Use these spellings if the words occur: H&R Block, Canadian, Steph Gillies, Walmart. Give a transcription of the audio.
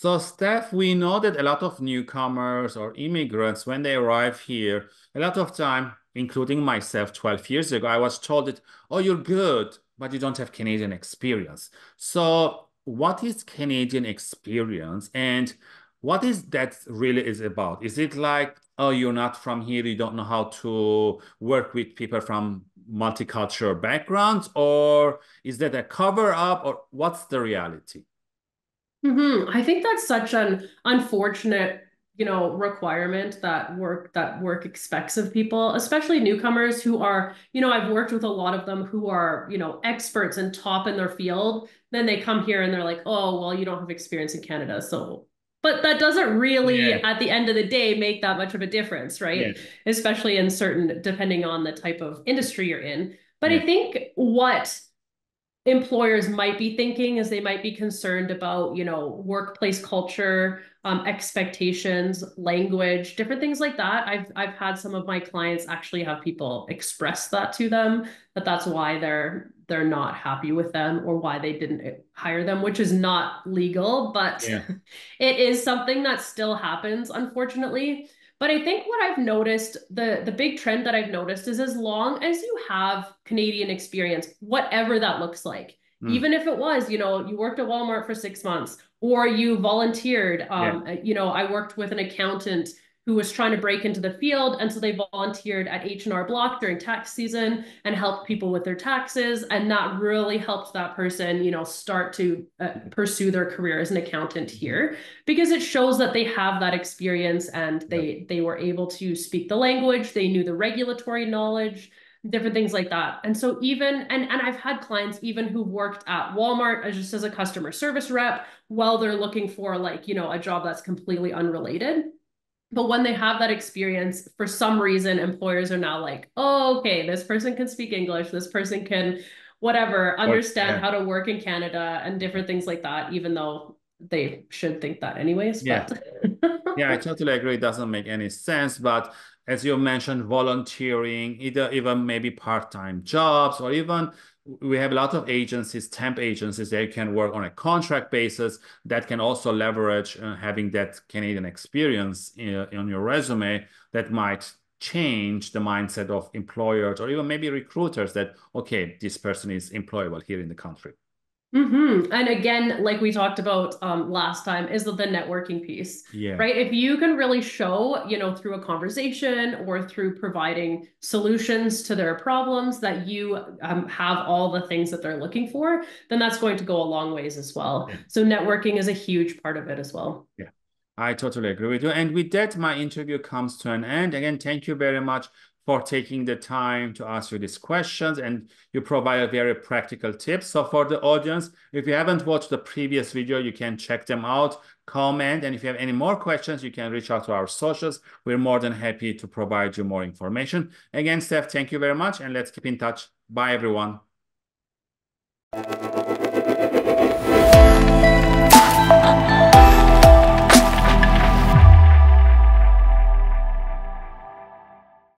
So Steph, we know that a lot of newcomers or immigrants, when they arrive here, a lot of time, including myself 12 years ago, I was told that, oh, you're good, but you don't have Canadian experience. So what is Canadian experience and what is that really is about? Is it like, oh, you're not from here, you don't know how to work with people from multicultural backgrounds, or is that a cover up, or what's the reality? I think that's such an unfortunate, requirement that work expects of people, especially newcomers who are, I've worked with a lot of them who are, experts and top in their field. Then they come here and they're like, oh, well, you don't have experience in Canada. So, but that doesn't really, at the end of the day, make that much of a difference, right? Especially in certain, depending on the type of industry you're in. But I think what employers might be thinking is they might be concerned about, workplace culture, expectations, language, different things like that. I've had some of my clients actually have people express that to them, that that's why they're not happy with them or why they didn't hire them, which is not legal, but it is something that still happens, unfortunately. But I think what I've noticed, the big trend that I've noticed is as long as you have Canadian experience, whatever that looks like, even if it was, you worked at Walmart for 6 months or you volunteered, I worked with an accountant who was trying to break into the field. And so they volunteered at H&R Block during tax season and helped people with their taxes. And that really helped that person, start to pursue their career as an accountant here, because it shows that they have that experience and they were able to speak the language. They knew the regulatory knowledge, different things like that. And so even, and I've had clients even who worked at Walmart as just as a customer service rep while they're looking for like, a job that's completely unrelated. But when they have that experience, for some reason, employers are now like, oh, okay, this person can speak English, this person can whatever, understand how to work in Canada and different things like that, even though they should think that anyways. Yeah, I totally agree. It doesn't make any sense. But as you mentioned, volunteering, either even maybe part-time jobs, or even we have a lot of agencies, temp agencies, they can work on a contract basis that can also leverage having that Canadian experience on your resume. That might change the mindset of employers or even maybe recruiters that, okay, this person is employable here in the country. And again, like we talked about last time, is the networking piece, right? If you can really show, through a conversation or through providing solutions to their problems that you have all the things that they're looking for, then that's going to go a long ways as well. So networking is a huge part of it as well. Yeah, I totally agree with you. And with that, my interview comes to an end. Again, thank you very much for taking the time to ask you these questions, and you provide a very practical tip. So for the audience, if you haven't watched the previous video, you can check them out, comment, and if you have any more questions, you can reach out to our socials. We're more than happy to provide you more information. Again, Steph, thank you very much, and let's keep in touch. Bye, everyone.